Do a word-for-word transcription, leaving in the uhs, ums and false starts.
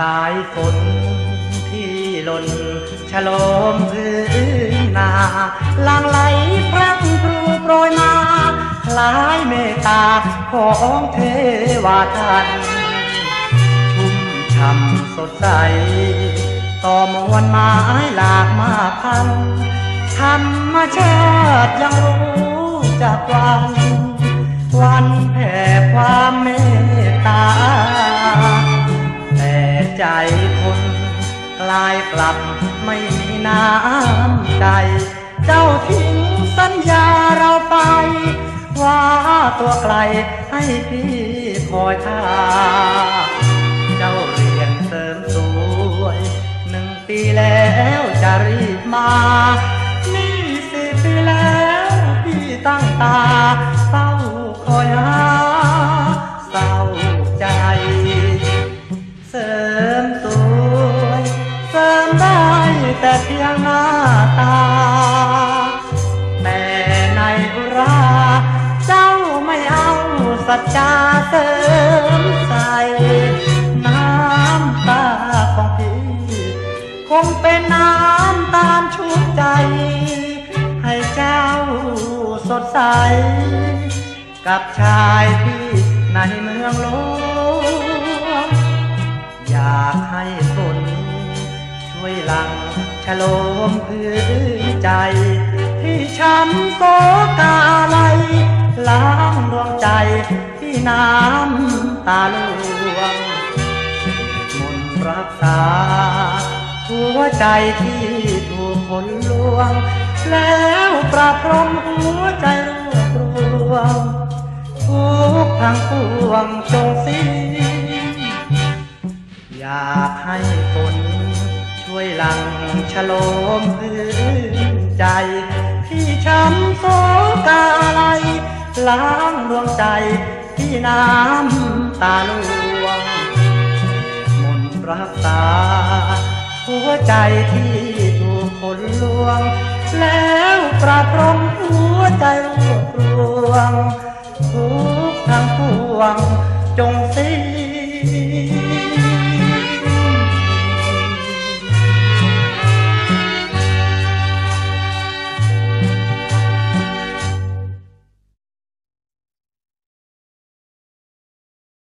สายฝนที่หล่นชโลมพื้นนาหลั่งไหลพรั่งพรูโปรยมาคล้ายเมตตาของเทวทัตชุ่มฉ่ำสดใสต่อมวลไม้หลากมากพันธรรมชาติยังรู้จักวันวันแผ่ความเมตตาใจคนกลายกลับไม่มีน้ำใจเจ้าทิ้งสัญญาเราไปว่าตัวไกลให้พี่คอยท่าเจ้าเรียนเสริมสวยหนึ่งปีแล้วจะรีบมานี่สิบปีแล้วพี่ตั้งตาเฝ้าคอยหาเศร้าใจเสริมสวยเสริมได้แต่เพียงหน้าตาแต่ในอุราเจ้าไม่เอาสัจจาเสริมใส่น้ำตาของพี่คงเป็นน้ำตาชุบใจให้เจ้าสดใสกับชายพี่ในเมืองโลกอยากให้ฝนช่วยหลั่งชโลมพื้นใจที่ช้ำโศกาไหลล้างดวงใจที่น้ำตาล่วงมนต์รักษาหัวใจที่ถูกคนลวงแล้วประพรมหัวใจรวบรวมทุกทางปวงจงสิ้นอยากให้ฝนช่วยหลั่งชโลมพื้นใจที่ช้ำโศกาไหลล้างดวงใจที่น้ำตาล่วงมนต์รักษาหัวใจที่ถูกคนลวงแล้วประพรมหัวใจรวบรวมทุกทางปวงจงสิ้น